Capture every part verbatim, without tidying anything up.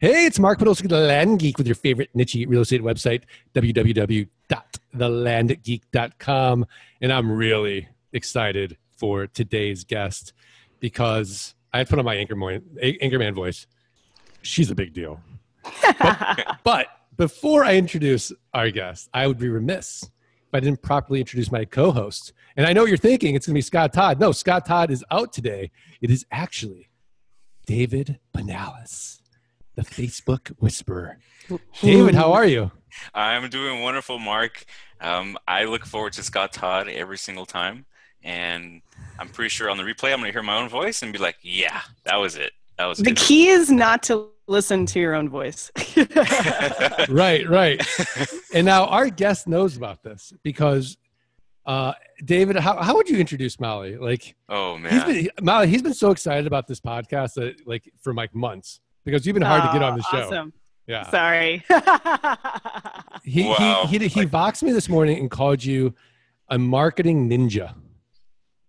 Hey, it's Mark Podolsky, The Land Geek, with your favorite niche real estate website, w w w dot the land geek dot com. And I'm really excited for today's guest because I put on my Anchorman, Anchorman voice. She's a big deal. But, but before I introduce our guest, I would be remiss if I didn't properly introduce my co-host. And I know what you're thinking. It's going to be Scott Todd. No, Scott Todd is out today. It is actually David Banales, the Facebook Whisperer. David, how are you? I'm doing wonderful, Mark. Um, I look forward to Scott Todd every single time. And I'm pretty sure on the replay, I'm going to hear my own voice and be like, yeah, that was it. That was the good. Key is not to listen to your own voice. Right, right. And now our guest knows about this because uh, David, how, how would you introduce Molly? Like, oh man, he's been, Molly, he's been so excited about this podcast that like for like months. Because you've been hard oh, to get on the show. Awesome. Yeah. Sorry. he, wow. he he he boxed me this morning and called you a marketing ninja.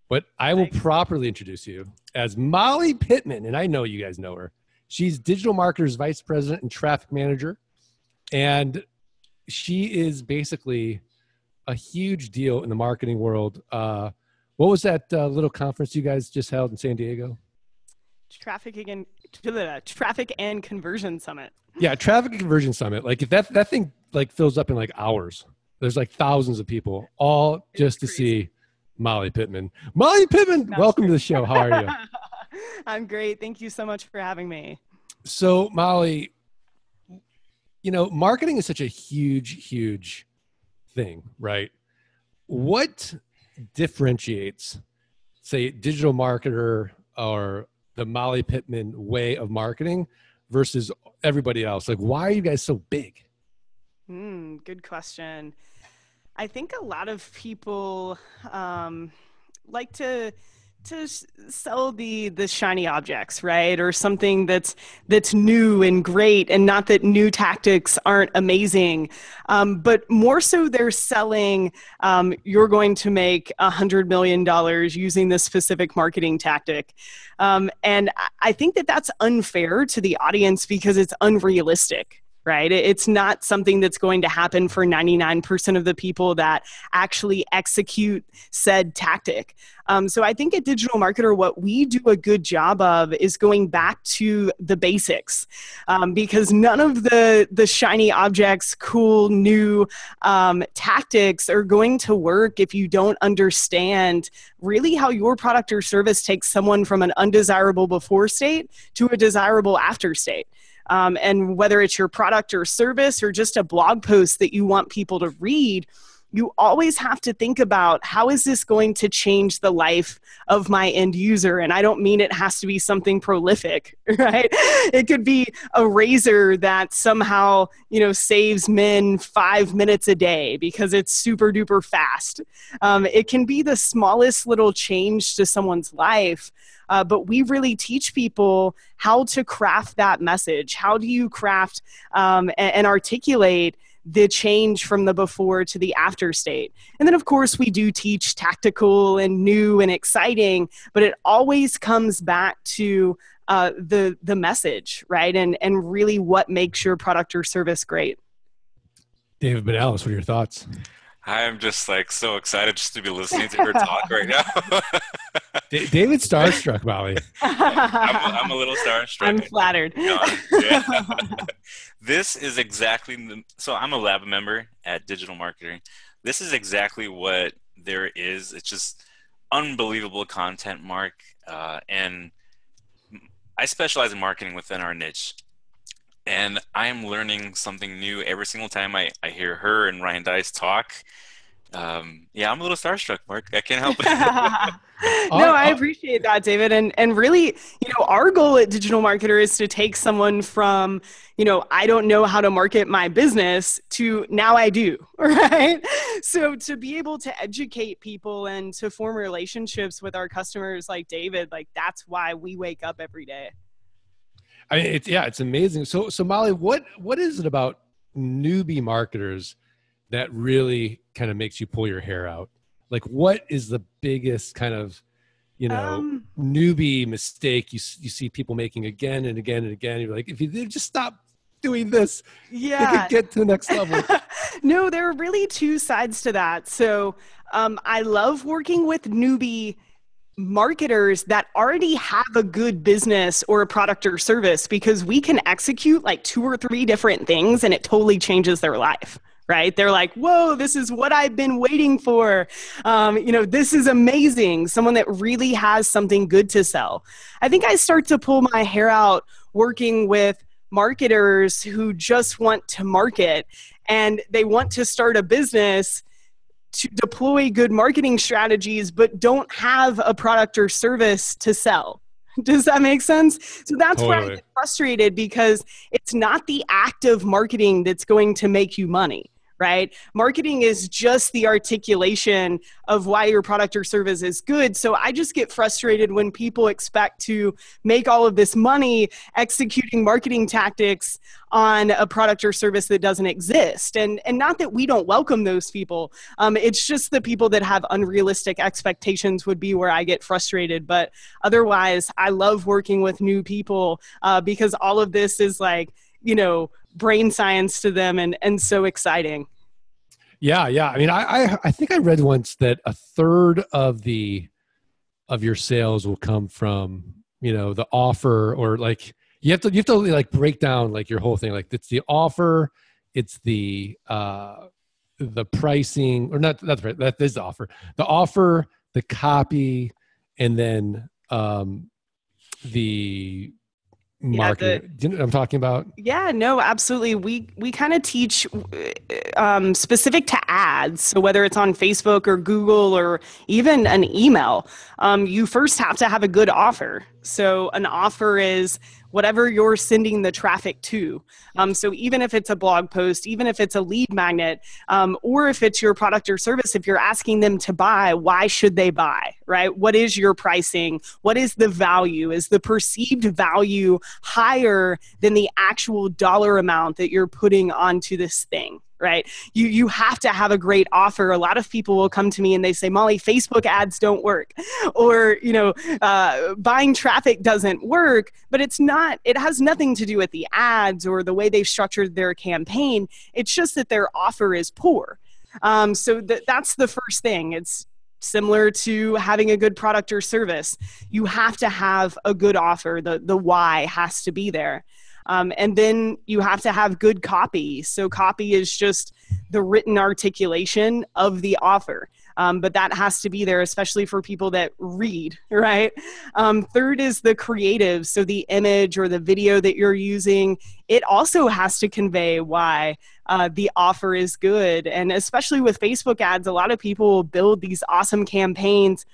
But I will Thanks. properly introduce you as Molly Pittman, and I know you guys know her. She's Digital Marketer's Vice President and Traffic Manager, and she is basically a huge deal in the marketing world. Uh, what was that uh, little conference you guys just held in San Diego? Traffic and Traffic and Conversion Summit. Yeah, Traffic and Conversion Summit. Like if that that thing like fills up in like hours. There's like thousands of people all just to see Molly Pittman. Molly Pittman, welcome to the show. How are you? I'm great. Thank you so much for having me. So, Molly, you know, marketing is such a huge, huge thing, right? What differentiates, say, digital marketer or the Molly Pittman way of marketing versus everybody else? Like, why are you guys so big? Mm, good question. I think a lot of people um, like to to sell the the shiny objects, right? Or something that's that's new and great, and not that new tactics aren't amazing, um, but more so they're selling, um, you're going to make one hundred million dollars using this specific marketing tactic. Um, and I think that that's unfair to the audience because it's unrealistic. Right? It's not something that's going to happen for ninety-nine percent of the people that actually execute said tactic. Um, so I think at Digital Marketer, what we do a good job of is going back to the basics, um, because none of the, the shiny objects, cool, new um, tactics are going to work if you don't understand really how your product or service takes someone from an undesirable before state to a desirable after state. Um, and whether it's your product or service or just a blog post that you want people to read, you always have to think about how is this going to change the life of my end user? And I don't mean it has to be something prolific, right? It could be a razor that somehow, you know, saves men five minutes a day because it's super duper fast. Um, it can be the smallest little change to someone's life. Uh, but we really teach people how to craft that message. How do you craft um, and, and articulate the change from the before to the after state? And then, of course, we do teach tactical and new and exciting, but it always comes back to uh, the, the message, right? And, and really what makes your product or service great. David Banales, what are your thoughts? I'm just like so excited just to be listening to her talk right now. David starstruck, Molly. I'm, I'm a little starstruck. I'm flattered. Yeah. This is exactly, the, so I'm a lab member at Digital Marketer. This is exactly what there is. It's just unbelievable content, Mark. Uh, and I specialize in marketing within our niche. And I'm learning something new every single time I, I hear her and Ryan Deiss talk. Um, yeah, I'm a little starstruck, Mark. I can't help it. No, I appreciate that, David. And and really, you know, our goal at Digital Marketer is to take someone from, you know, I don't know how to market my business to now I do, right? So to be able to educate people and to form relationships with our customers like David, like that's why we wake up every day. I mean, it's, yeah, it's amazing. So, so Molly, what, what is it about newbie marketers that really kind of makes you pull your hair out? Like, what is the biggest kind of, you know, um, newbie mistake you, you see people making again and again and again. You're like, if you just stop doing this, yeah, you could get to the next level. No, there are really two sides to that. So um, I love working with newbie marketers that already have a good business or a product or service, because we can execute like two or three different things and it totally changes their life, right? They're like, whoa, this is what I've been waiting for. Um, you know, this is amazing. Someone that really has something good to sell. I think I start to pull my hair out working with marketers who just want to market and they want to start a business to deploy good marketing strategies, but don't have a product or service to sell. Does that make sense? So that's totally where I get frustrated, because it's not the act of marketing that's going to make you money, right? Marketing is just the articulation of why your product or service is good. So I just get frustrated when people expect to make all of this money executing marketing tactics on a product or service that doesn't exist. And, and not that we don't welcome those people. Um, it's just the people that have unrealistic expectations would be where I get frustrated. But otherwise, I love working with new people uh, because all of this is like, you know, brain science to them, and, and so exciting. Yeah. Yeah. I mean, I, I, I think I read once that a third of the, of your sales will come from, you know, the offer, or like, you have to, you have to like break down like your whole thing. Like it's the offer, it's the, uh, the pricing, or not, that's right. That is the offer, the offer, the copy, and then, um, the, marketing. Yeah, the, do you know what I'm talking about? Yeah, no, absolutely. We we kind of teach um, specific to ads. So whether it's on Facebook or Google or even an email, um, you first have to have a good offer. So an offer is whatever you're sending the traffic to. Um, so even if it's a blog post, even if it's a lead magnet, um, or if it's your product or service, if you're asking them to buy, why should they buy, right? What is your pricing? What is the value? Is the perceived value higher than the actual dollar amount that you're putting onto this thing? Right? You, you have to have a great offer. A lot of people will come to me and they say, Molly, Facebook ads don't work, or, you know, uh, buying traffic doesn't work, but it's not, it has nothing to do with the ads or the way they've structured their campaign. It's just that their offer is poor. Um, so th- that's the first thing. It's similar to having a good product or service. You have to have a good offer. The, the why has to be there. Um, and then you have to have good copy. So copy is just the written articulation of the offer. Um, but that has to be there, especially for people that read, right? Um, third is the creative. So the image or the video that you're using, it also has to convey why uh, the offer is good. And especially with Facebook ads, a lot of people will build these awesome campaigns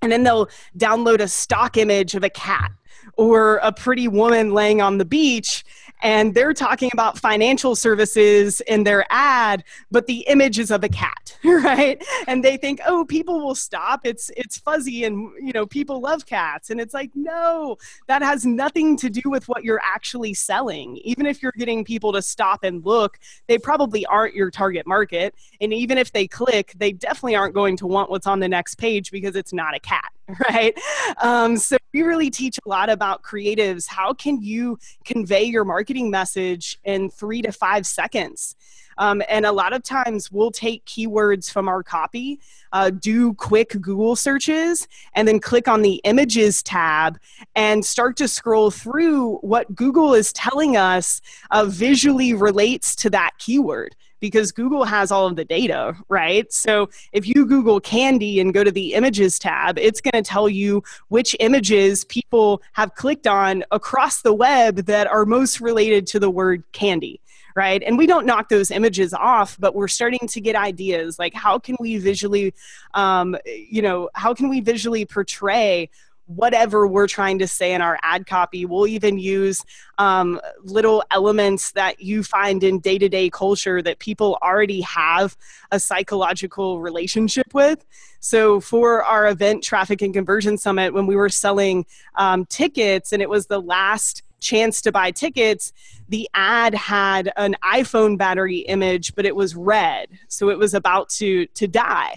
and then they'll download a stock image of a cat or a pretty woman laying on the beach, and they're talking about financial services in their ad, but the image is of a cat, right? And they think, oh, people will stop. It's it's fuzzy and, you know, people love cats. And it's like, no, that has nothing to do with what you're actually selling. Even if you're getting people to stop and look, they probably aren't your target market. And even if they click, they definitely aren't going to want what's on the next page because it's not a cat, right? Um, so we really teach a lot about creatives. How can you convey your marketing message in three to five seconds? Um, and a lot of times we'll take keywords from our copy, uh, do quick Google searches, and then click on the images tab and start to scroll through what Google is telling us uh, visually relates to that keyword, because Google has all of the data, right? So if you Google candy and go to the images tab, it's going to tell you which images people have clicked on across the web that are most related to the word candy, right? And we don't knock those images off, but we're starting to get ideas like how can we visually, um, you know, how can we visually portray whatever we're trying to say in our ad copy. We'll even use um, little elements that you find in day-to-day culture that people already have a psychological relationship with. So for our event, Traffic and Conversion Summit, when we were selling um, tickets and it was the last chance to buy tickets, the ad had an iPhone battery image, but it was red. So it was about to, to die.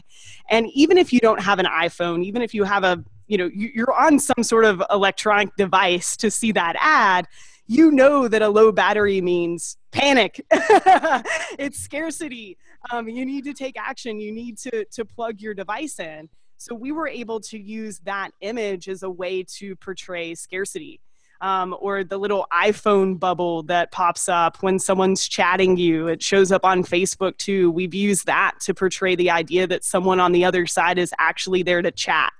And even if you don't have an iPhone, even if you have a you know, you're on some sort of electronic device to see that ad, you know that a low battery means panic. It's scarcity. Um, you need to take action. You need to, to plug your device in. So we were able to use that image as a way to portray scarcity. Um, or the little iPhone bubble that pops up when someone's chatting you. It shows up on Facebook too. We've used that to portray the idea that someone on the other side is actually there to chat.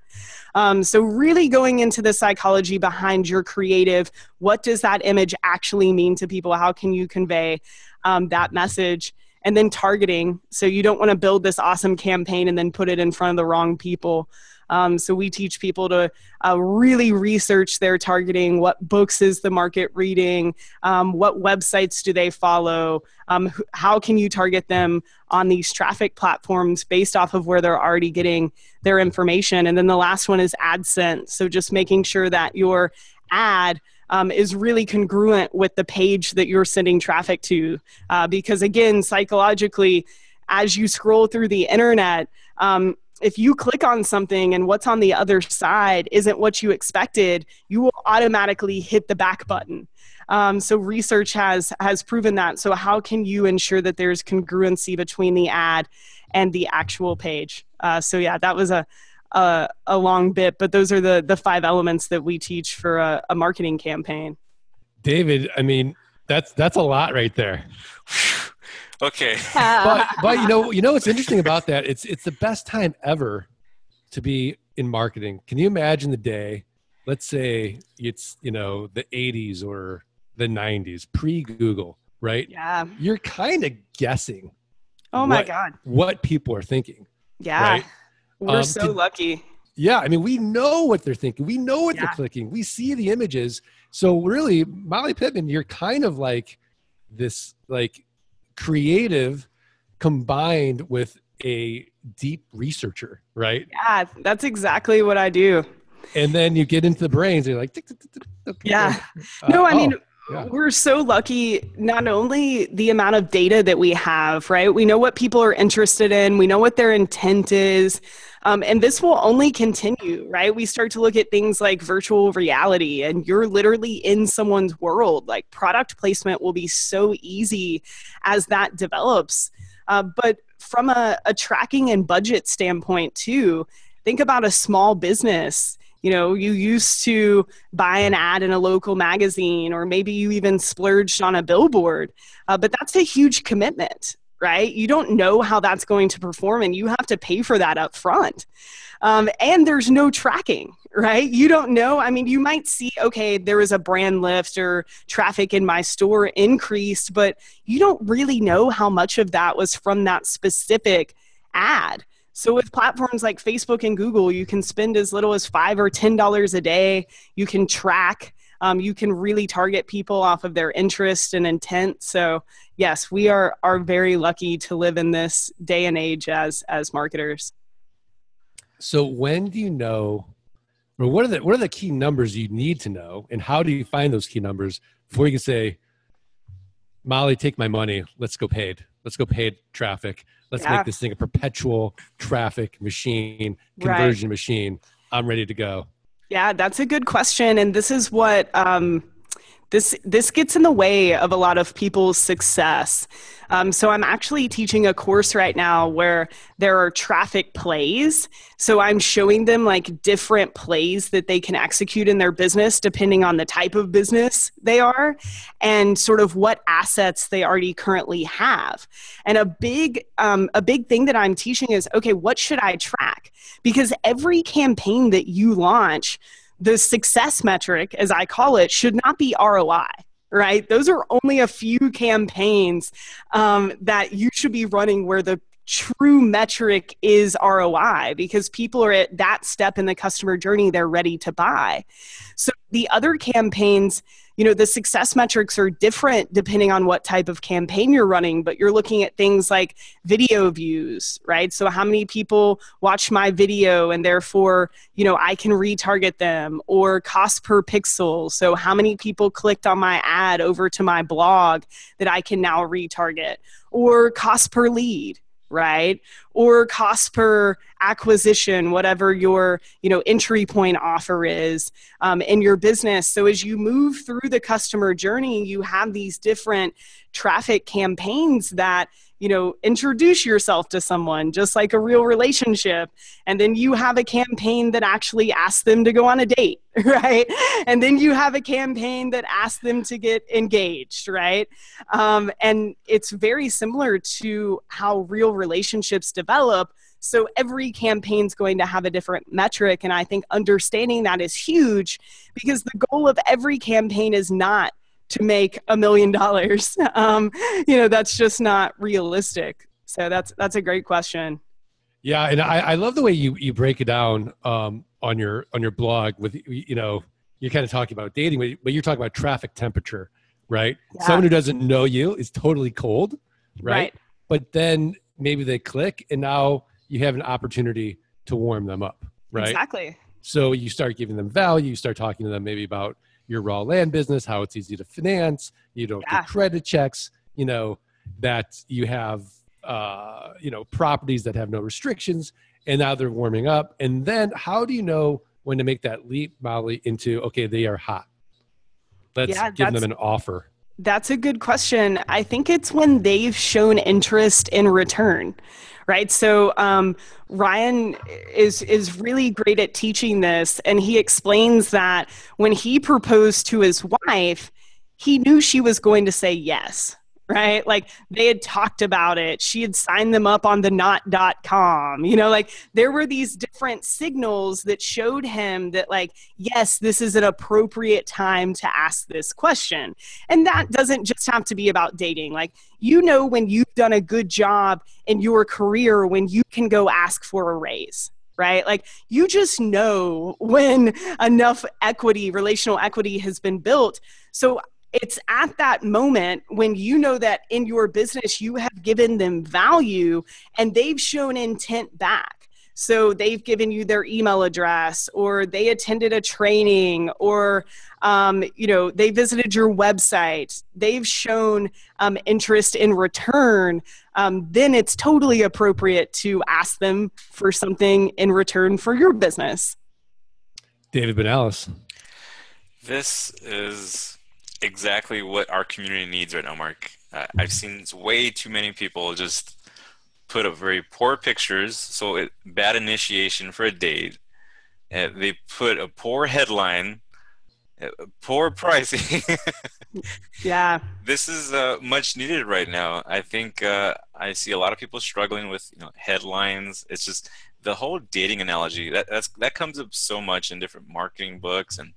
Um, so really going into the psychology behind your creative, what does that image actually mean to people? How can you convey um, that message? And then targeting. So you don't want to build this awesome campaign and then put it in front of the wrong people. Um, so we teach people to uh, really research their targeting. What books is the market reading? Um, what websites do they follow? Um, how can you target them on these traffic platforms based off of where they're already getting their information? And then the last one is AdSense. So just making sure that your ad Um, is really congruent with the page that you're sending traffic to. Uh, because again, psychologically, as you scroll through the internet, um, if you click on something and what's on the other side isn't what you expected, you will automatically hit the back button. Um, so research has, has proven that. So how can you ensure that there's congruency between the ad and the actual page? Uh, so yeah, that was a Uh, a long bit, but those are the the five elements that we teach for a, a marketing campaign. David, I mean, that's that's a lot right there. Okay, but, but you know, you know what's interesting about that? It's it's the best time ever to be in marketing. Can you imagine the day? Let's say it's you know the eighties or the nineties, pre-Google, right? Yeah, you're kind of guessing. Oh my what, God, what people are thinking? Yeah. Right? We're um, so to, lucky. Yeah. I mean, we know what they're thinking. We know what yeah. they're clicking. We see the images. So really, Molly Pittman, you're kind of like this like creative combined with a deep researcher, right? Yeah. That's exactly what I do. And then you get into the brains. And you're like, tick, tick, tick, tick, okay. Yeah. Uh, no, I mean... Oh. Yeah. We're so lucky, not only the amount of data that we have, right? We know what people are interested in. We know what their intent is. Um, and this will only continue, right? We start to look at things like virtual reality and you're literally in someone's world. Like product placement will be so easy as that develops. Uh, but from a, a tracking and budget standpoint too, think about a small business. You know, you used to buy an ad in a local magazine, or maybe you even splurged on a billboard, uh, but that's a huge commitment, right? You don't know how that's going to perform and you have to pay for that up front. Um, and there's no tracking, right? You don't know. I mean, you might see, okay, there was a brand lift or traffic in my store increased, but you don't really know how much of that was from that specific ad. So with platforms like Facebook and Google, you can spend as little as five or ten dollars a day. You can track, um, you can really target people off of their interest and intent. So yes, we are, are very lucky to live in this day and age as, as marketers. So when do you know, or what are the, what are the key numbers you need to know and how do you find those key numbers before you can say, Molly, take my money, let's go paid. Let's go paid traffic. Let's yeah. make this thing a perpetual traffic machine, conversion right. machine. I'm ready to go. Yeah, that's a good question. And this is what, um, this, this gets in the way of a lot of people's success. Um, so I'm actually teaching a course right now where there are traffic plays. So I'm showing them like different plays that they can execute in their business, depending on the type of business they are and sort of what assets they already currently have. And a big, um, a big thing that I'm teaching is, okay, what should I track? Because every campaign that you launch, the success metric, as I call it, should not be R O I, right? Those are only a few campaigns um, that you should be running where the true metric is R O I, because people are at that step in the customer journey, they're ready to buy. So the other campaigns, you know, the success metrics are different depending on what type of campaign you're running, but you're looking at things like video views, right? So how many people watch my video and therefore, you know, I can retarget them, or cost per pixel. So how many people clicked on my ad over to my blog that I can now retarget, or cost per lead. right? Or cost per acquisition, whatever your, you know, entry point offer is um, in your business. So as you move through the customer journey, you have these different traffic campaigns that, you know, introduce yourself to someone just like a real relationship. And then you have a campaign that actually asks them to go on a date, right? And then you have a campaign that asks them to get engaged, right? Um, and it's very similar to how real relationships develop. So every campaign's going to have a different metric. And I think understanding that is huge, because the goal of every campaign is not to make a million dollars. Um, you know, that's just not realistic. So that's, that's a great question. Yeah. And I, I love the way you, you break it down um, on your, on your blog with, you know, you're kind of talking about dating, but you're talking about traffic temperature, right? Yeah. Someone who doesn't know you is totally cold, right? right? But then maybe they click and now you have an opportunity to warm them up, right? Exactly. So you start giving them value, you start talking to them maybe about your raw land business, how it's easy to finance, you don't yeah. get credit checks, you know, that you have, uh, you know, properties that have no restrictions, and now they're warming up. And then how do you know when to make that leap, Molly, into, okay, they are hot. Let's yeah, give them an offer. That's a good question. I think it's when they've shown interest in return, right? So um, Ryan is is really great at teaching this. And he explains that when he proposed to his wife, he knew she was going to say yes, right? Like they had talked about it. She had signed them up on the knot dot com. You know, like there were these different signals that showed him that like, yes, this is an appropriate time to ask this question. And that doesn't just have to be about dating. Like, you know, when you've done a good job in your career, when you can go ask for a raise, right? Like you just know when enough equity, relational equity has been built. So it's at that moment when you know that in your business, you have given them value and they've shown intent back. So they've given you their email address, or they attended a training, or, um, you know, they visited your website. They've shown um, interest in return. Um, then it's totally appropriate to ask them for something in return for your business. David Banales. This is exactly what our community needs right now, Mark. Uh, I've seen way too many people just put up very poor pictures, so it, bad initiation for a date. Uh, they put a poor headline, uh, poor pricing. Yeah. This is uh, much needed right now. I think uh, I see a lot of people struggling with, you know, headlines. It's just the whole dating analogy that that's, that comes up so much in different marketing books and.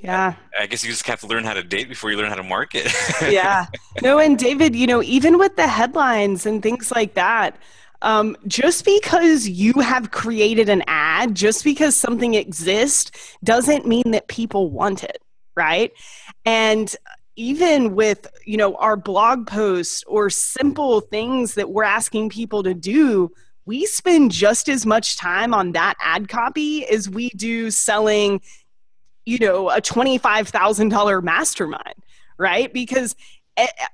Yeah. I guess you just have to learn how to date before you learn how to market. Yeah. No, and David, you know, even with the headlines and things like that, um, just because you have created an ad, just because something exists, doesn't mean that people want it, right? And even with, you know, our blog posts or simple things that we're asking people to do, we spend just as much time on that ad copy as we do selling, you know, a twenty-five thousand dollar mastermind, right? Because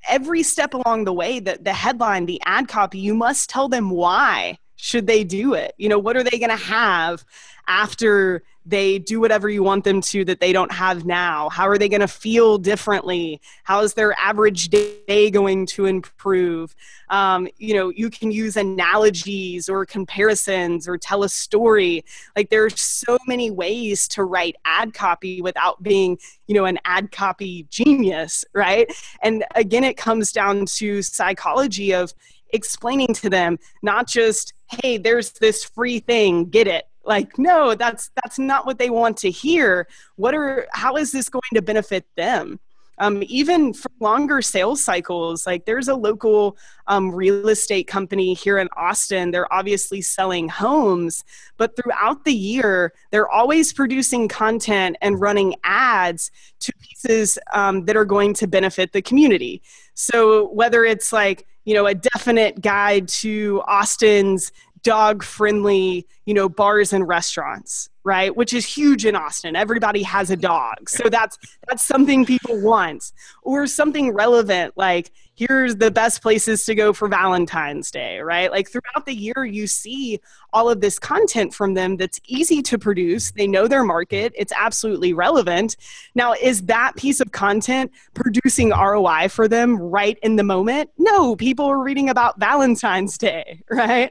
every step along the way, the, the headline, the ad copy, you must tell them why should they do it? You know, what are they going to have after they do whatever you want them to that they don't have now? How are they going to feel differently? How is their average day going to improve? Um, you know, you can use analogies or comparisons or tell a story. Like there's so many ways to write ad copy without being, you know, an ad copy genius, right? And again, it comes down to psychology of explaining to them, not just, hey, there's this free thing, get it. Like, no, that's that's not what they want to hear. What are, how is this going to benefit them? Um, even for longer sales cycles, like there's a local um, real estate company here in Austin. They're obviously selling homes, but throughout the year, they're always producing content and running ads to pieces um, that are going to benefit the community. So whether it's like, you know, a definite guide to Austin's dog friendly, you know, bars and restaurants, right? Which is huge in Austin. Everybody has a dog. So that's that's something people want. Or something relevant, like here's the best places to go for Valentine's Day, right? Like throughout the year, you see all of this content from them that's easy to produce. They know their market. It's absolutely relevant. Now, is that piece of content producing R O I for them right in the moment? No, people are reading about Valentine's Day, right?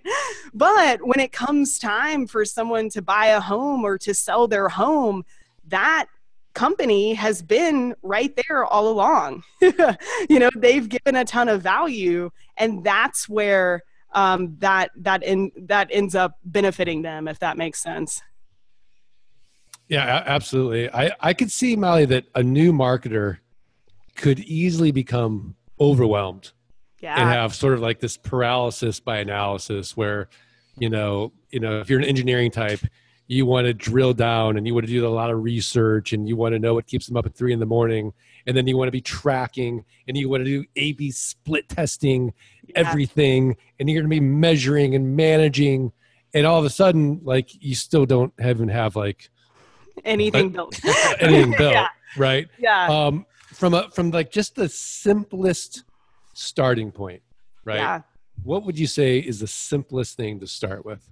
But when it comes time for someone to buy a home or to sell their home, that company has been right there all along. You know, they've given a ton of value, and that's where um, that that in, that ends up benefiting them, if that makes sense. Yeah, absolutely. I, I could see, Molly, that a new marketer could easily become overwhelmed yeah. and have sort of like this paralysis by analysis where, you know, you know, if you're an engineering type, you want to drill down and you want to do a lot of research and you want to know what keeps them up at three in the morning. And then you want to be tracking and you want to do A B split testing, yeah. everything. And you're going to be measuring and managing. And all of a sudden, like, you still don't even have like anything built, anything built, yeah. right? Yeah. Um, from a, from like just the simplest starting point, right? Yeah. What would you say is the simplest thing to start with?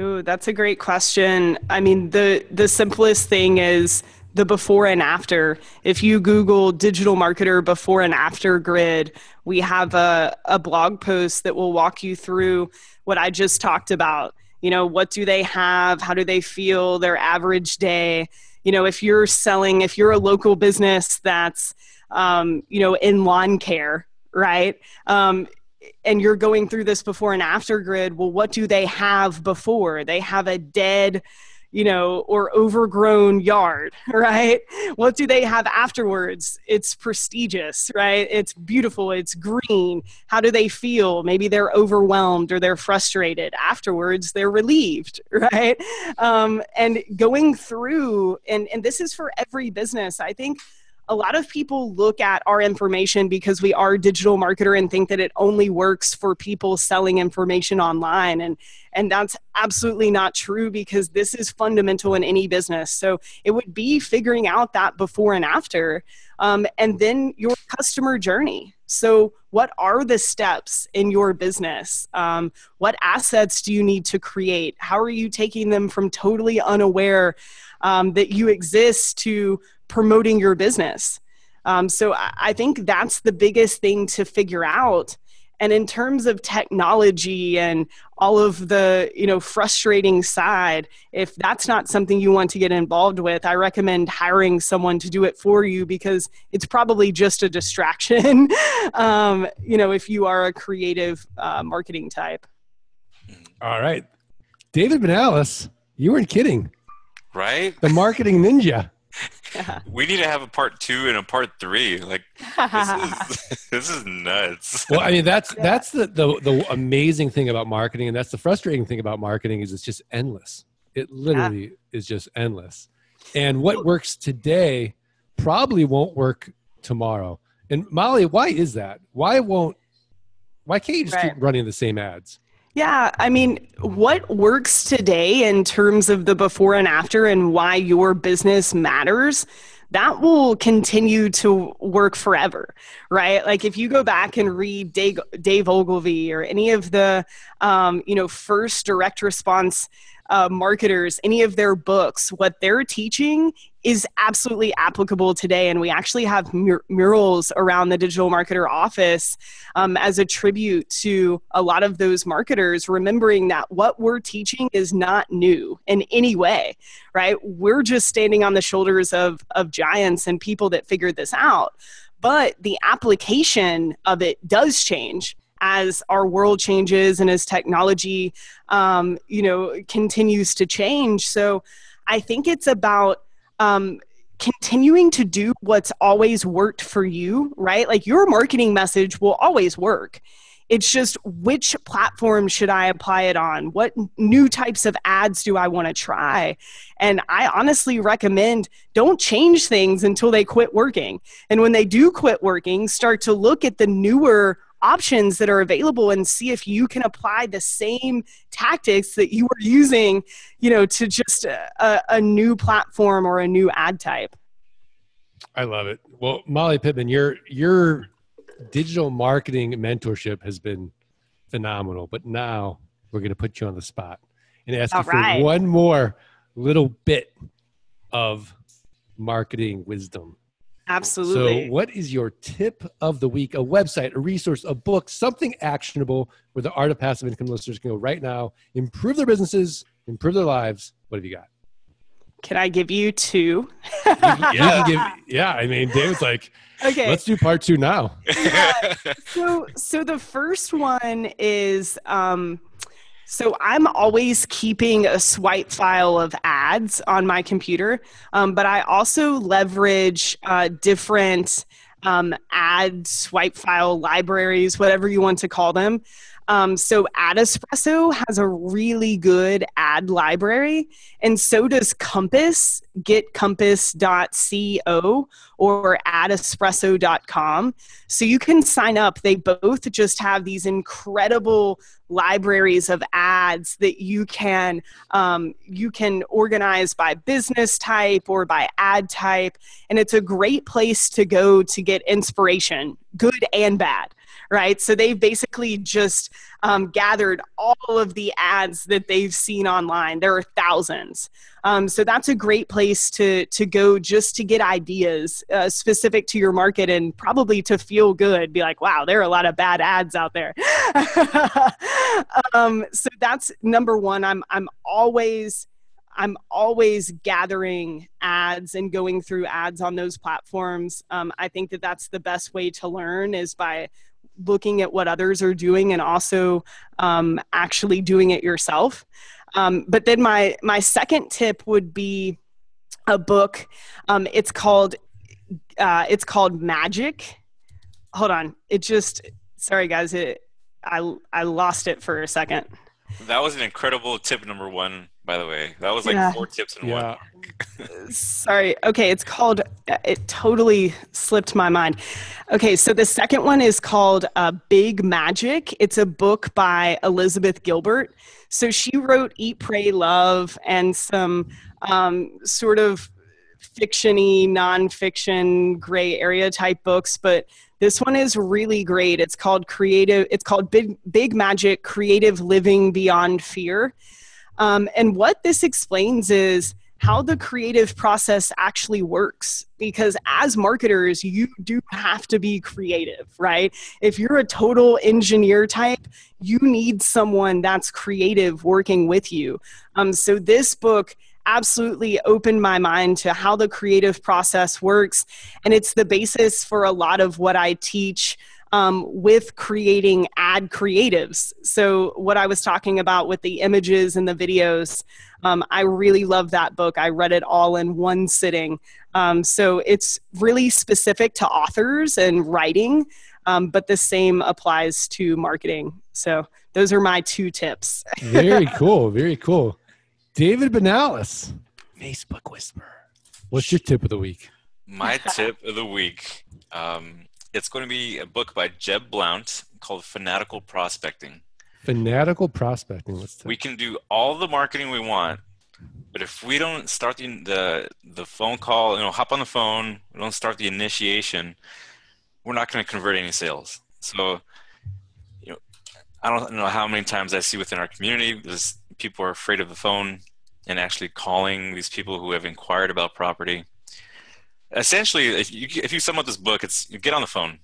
Ooh, that's a great question. I mean, the, the simplest thing is the before and after. If you Google digital marketer before and after grid, we have a, a blog post that will walk you through what I just talked about. You know, what do they have? How do they feel? Their average day. You know, if you're selling, if you're a local business that's, um, you know, in lawn care, right? Um, and you're going through this before and after grid, well, what do they have before? They have a dead, you know, or overgrown yard, right? What do they have afterwards? It's prestigious, right? It's beautiful. It's green. How do they feel? Maybe they're overwhelmed or they're frustrated. Afterwards, they're relieved, right? Um, and going through, and, and this is for every business, I think. A lot of people look at our information because we are a digital marketer and think that it only works for people selling information online. And, and that's absolutely not true, because this is fundamental in any business. So it would be figuring out that before and after, um, and then your customer journey. So what are the steps in your business? Um, what assets do you need to create? How are you taking them from totally unaware um, that you exist to promoting your business? Um, so I, I think that's the biggest thing to figure out. And in terms of technology and all of the, you know, frustrating side, if that's not something you want to get involved with, I recommend hiring someone to do it for you, because it's probably just a distraction, um, you know, if you are a creative uh, marketing type. All right. David Banales, you weren't kidding. Right? The marketing ninja. Yeah. We need to have a part two and a part three. Like, this is, this is nuts. Well, I mean, that's yeah. that's the, the the amazing thing about marketing, and that's the frustrating thing about marketing, is it's just endless. It literally yeah. is just endless. And what works today probably won't work tomorrow. And Molly, why is that? Why won't? Why can't you just right. keep running the same ads? Yeah, I mean, what works today in terms of the before and after and why your business matters, that will continue to work forever, right? Like, if you go back and read Dave, Dave Ogilvy or any of the, um, you know, first direct response uh, marketers, any of their books, what they're teaching is absolutely applicable today. And we actually have mur- murals around the digital marketer office um, as a tribute to a lot of those marketers, remembering that what we're teaching is not new in any way, right? We're just standing on the shoulders of, of giants and people that figured this out. But the application of it does change as our world changes and as technology, um, you know, continues to change. So I think it's about Um, continuing to do what's always worked for you, right? Like, your marketing message will always work. It's just, which platform should I apply it on? What new types of ads do I want to try? And I honestly recommend, don't change things until they quit working. And when they do quit working, start to look at the newer options that are available and see if you can apply the same tactics that you were using, you know, to just a, a new platform or a new ad type. I love it. Well, Molly Pittman, your, your digital marketing mentorship has been phenomenal, but now we're going to put you on the spot and ask you for one more little bit of marketing wisdom. Absolutely. So what is your tip of the week, a website, a resource, a book, something actionable where the Art of Passive Income listeners can go right now, improve their businesses, improve their lives? What have you got? Can I give you two? yeah, give, yeah. I mean, David's like, okay, let's do part two now. Yeah. So, so the first one is, um, so I'm always keeping a swipe file of ads on my computer, um, but I also leverage uh, different um, ad swipe file libraries, whatever you want to call them. Um, so AdEspresso has a really good ad library, and so does Compass. Get compass dot co or ad espresso dot com. So you can sign up. They both just have these incredible libraries of ads that you can um, you can organize by business type or by ad type, and it's a great place to go to get inspiration, good and bad. Right? So they've basically just um, gathered all of the ads that they've seen online. There are thousands. Um, so that's a great place to, to go just to get ideas uh, specific to your market and probably to feel good. Be like, wow, there are a lot of bad ads out there. um, so that's number one. I'm, I'm always... I'm always gathering ads and going through ads on those platforms. Um, I think that that's the best way to learn, is by looking at what others are doing and also um, actually doing it yourself. Um, but then my, my second tip would be a book. Um, it's called, uh, it's called Magic. Hold on. It just, sorry guys. It, I, I lost it for a second. That was an incredible tip number one, by the way. That was like yeah. four tips in yeah. one. Sorry. Okay. It's called, it totally slipped my mind. Okay. So the second one is called uh, Big Magic. It's a book by Elizabeth Gilbert. So she wrote Eat, Pray, Love, and some um, sort of fiction-y, non-fiction, gray area type books, but this one is really great. It's called creative. It's called Big, Big Magic: Creative Living Beyond Fear. Um, and what this explains is how the creative process actually works. Because as marketers, you do have to be creative, right? If you're a total engineer type, you need someone that's creative working with you. Um, so this book absolutely opened my mind to how the creative process works. And it's the basis for a lot of what I teach um, with creating ad creatives. So what I was talking about with the images and the videos, um, I really love that book. I read it all in one sitting. Um, so it's really specific to authors and writing, um, but the same applies to marketing. So those are my two tips. Very cool. Very cool. David Banales, Facebook Whisperer. What's your tip of the week? My tip of the week. Um, it's going to be a book by Jeb Blount called Fanatical Prospecting. Fanatical Prospecting. Let's we can do all the marketing we want, but if we don't start the, the, the phone call, you know, hop on the phone, we don't start the initiation, we're not going to convert any sales. So, you know, I don't know how many times I see within our community, there's people are afraid of the phone and actually calling these people who have inquired about property. Essentially, if you, if you sum up this book, it's you get on the phone,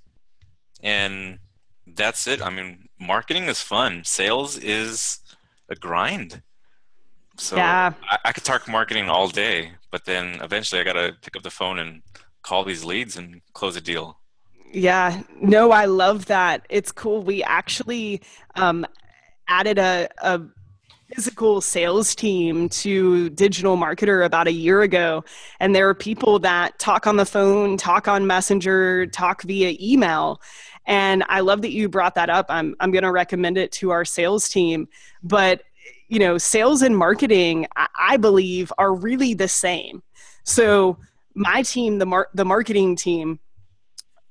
and that's it. I mean, marketing is fun. Sales is a grind. So yeah. I, I could talk marketing all day, but then eventually I got to pick up the phone and call these leads and close a deal. Yeah, no, I love that. It's cool. We actually um, added a, a physical sales team to Digital Marketer about a year ago. And there are people that talk on the phone, talk on Messenger, talk via email. And I love that you brought that up. I'm, I'm going to recommend it to our sales team. But, you know, sales and marketing, I, I believe, are really the same. So my team, the, mar- the marketing team,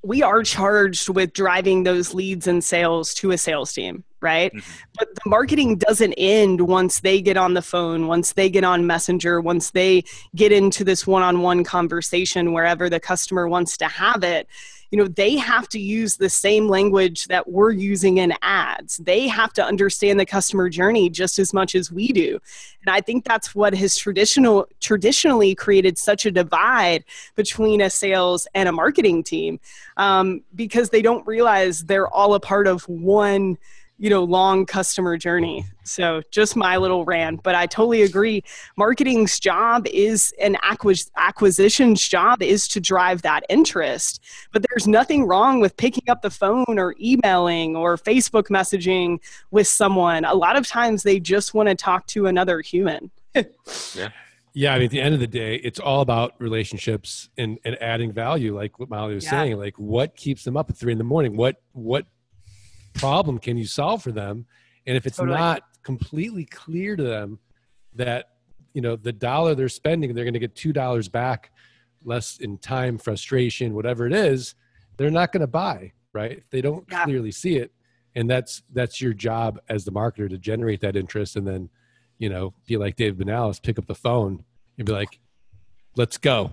we are charged with driving those leads and sales to a sales team, right? Mm-hmm. But the marketing doesn't end once they get on the phone, once they get on Messenger, once they get into this one-on-one conversation, wherever the customer wants to have it. You know, they have to use the same language that we're using in ads. They have to understand the customer journey just as much as we do. And I think that's what has traditional, traditionally created such a divide between a sales and a marketing team, um, because they don't realize they're all a part of one, you know, long customer journey. So just my little rant, but I totally agree. Marketing's job is an acquis- acquisition's job is to drive that interest, but there's nothing wrong with picking up the phone or emailing or Facebook messaging with someone. A lot of times they just want to talk to another human. Yeah. Yeah. I mean, at the end of the day, it's all about relationships and, and adding value. Like what Molly was yeah. saying, like what keeps them up at three in the morning? What, what, problem can you solve for them? And if it's totally. Not completely clear to them that, you know, the dollar they're spending, they're going to get two dollars back, less in time, frustration, whatever it is, they're not going to buy, right? If they don't yeah. clearly see it. And that's that's your job as the marketer, to generate that interest and then, you know, be like David Banales, pick up the phone and be like, let's go.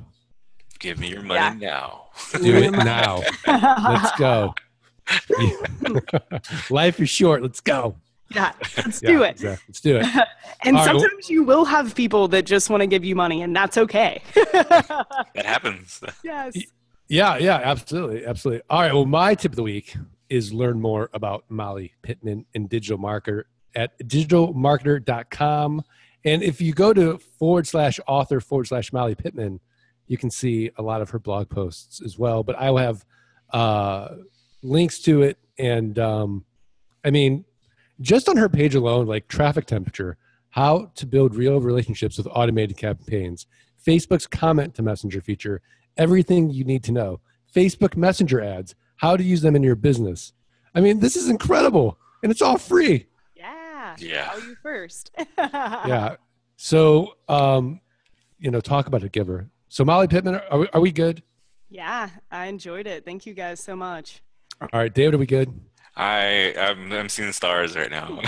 Give me your money yeah. now. Do it now. Let's go. Life is short. Let's go. Yeah, let's yeah, do it. Exactly. Let's do it. And all sometimes right. you will have people that just want to give you money, and that's okay. That happens. Yes. Yeah, yeah, absolutely, absolutely. All right. Well, my tip of the week is learn more about Molly Pittman and Digital Marketer at digital marketer dot com. And if you go to forward slash author forward slash Molly Pittman, you can see a lot of her blog posts as well. But I will have uh links to it. And um, I mean, just on her page alone, like traffic temperature, how to build real relationships with automated campaigns, Facebook's comment to Messenger feature, everything you need to know, Facebook Messenger ads, how to use them in your business. I mean, this is incredible, and it's all free. Yeah. Yeah. How are you first? Yeah. So, um, you know, talk about a giver. So Molly Pittman, are we, are we good? Yeah, I enjoyed it. Thank you guys so much. All right, David, are we good? I I'm, I'm seeing stars right now.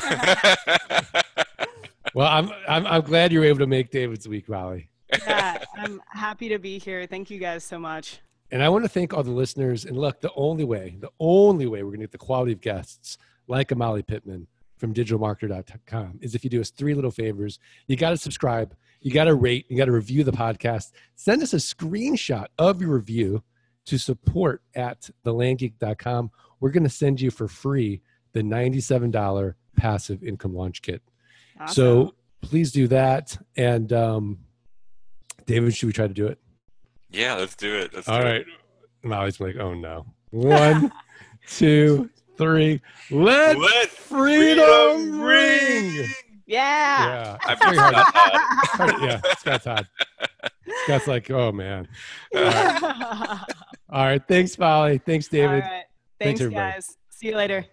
Well, I'm, I'm I'm glad you were able to make David's week, Molly. Yeah, I'm happy to be here. Thank you guys so much. And I want to thank all the listeners. And look, the only way, the only way we're going to get the quality of guests like a Molly Pittman from digital marketer dot com is if you do us three little favors. You got to subscribe. You got to rate. You got to review the podcast. Send us a screenshot of your review to support at the land geek dot com. We're going to send you for free the ninety-seven dollars passive income launch kit. Awesome. So please do that. And um, David, should we try to do it? Yeah, let's do it. Let's All do right. it. Molly's like, oh no. One, two, three. Let, Let freedom, freedom ring. ring. Yeah. Yeah. I've heard Scott. Yeah, Scott Todd. Scott's like, oh man. All right. All right. Thanks, Molly. Thanks, David. All right. Thanks, Thanks guys. See you later.